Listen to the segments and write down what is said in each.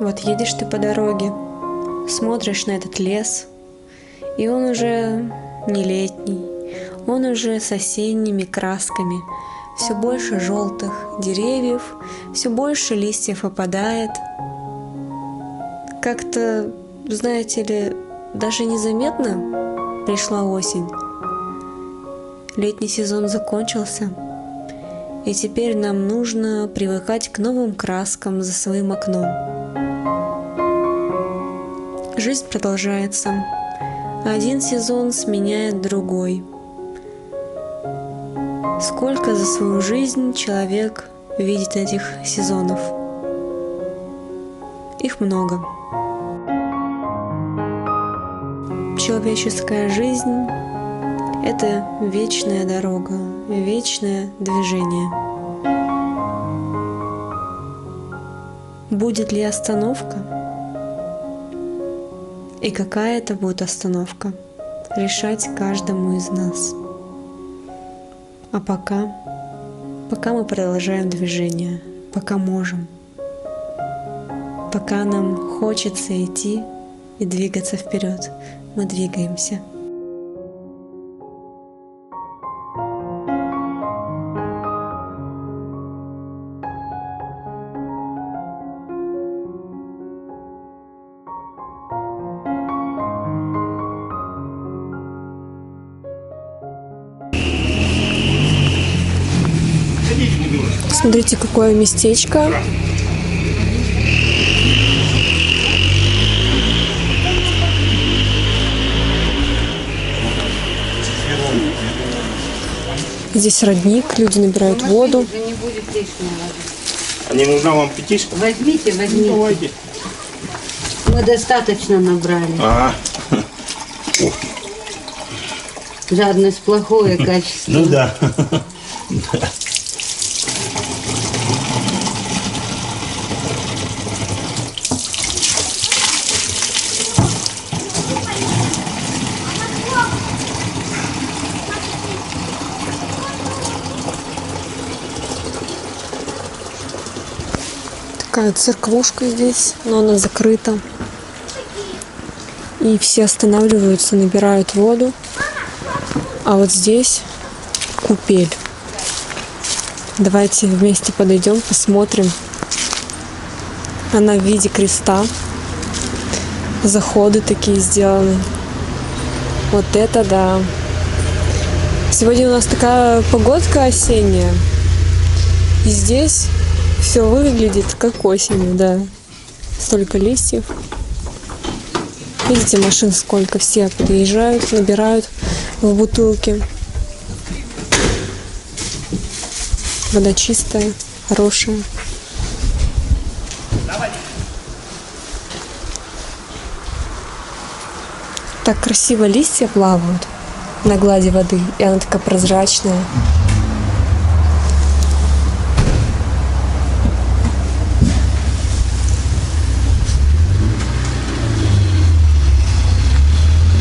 Вот едешь ты по дороге, смотришь на этот лес, и он уже не летний, он уже с осенними красками. Все больше желтых деревьев, все больше листьев опадает. Как-то, знаете ли, даже незаметно пришла осень. Летний сезон закончился, и теперь нам нужно привыкать к новым краскам за своим окном. Жизнь продолжается. Один сезон сменяет другой. Сколько за свою жизнь человек видит этих сезонов? Их много. Человеческая жизнь – это вечная дорога, вечное движение. Будет ли остановка? И какая это будет остановка? Решать каждому из нас. А пока мы продолжаем движение, пока можем, пока нам хочется идти и двигаться вперед, мы двигаемся. Смотрите, какое местечко. Здесь родник, люди набирают воду. Не нужна вам пятишка? Возьмите. Давайте. Мы достаточно набрали. Жадность плохое качество. Ну да. Такая церквушка здесь, но она закрыта. И все останавливаются, набирают воду. А вот здесь купель. Давайте вместе подойдем, посмотрим. Она в виде креста. Заходы такие сделаны. Вот это да! Сегодня у нас такая погодка осенняя. И здесь все выглядит как осенью, да. Столько листьев. Видите, машин сколько. Все подъезжают, набирают в бутылки. Вода чистая, хорошая. Так красиво листья плавают на глади воды. И она такая прозрачная.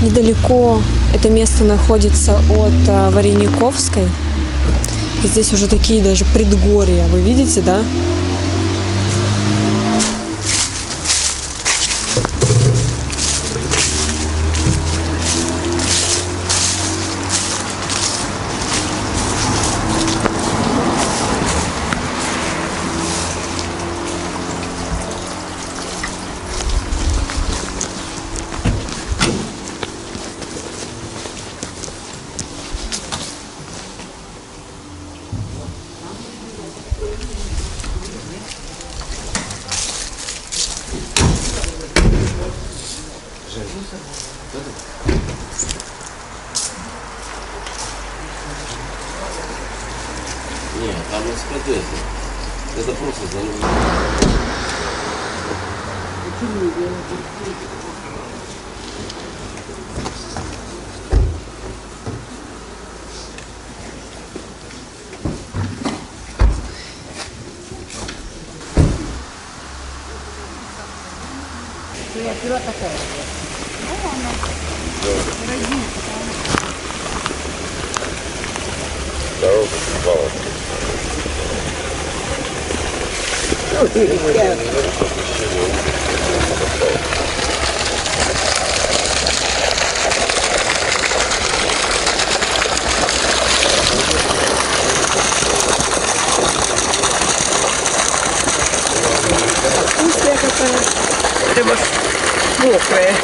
Недалеко это место находится от Варениковской. Здесь уже такие даже предгорья. Вы видите, да? Нет, там не смотрите. Это просто заливание. Я пила такая. Дорога попала. Ой, Вкусная какая. Рыба мокрая.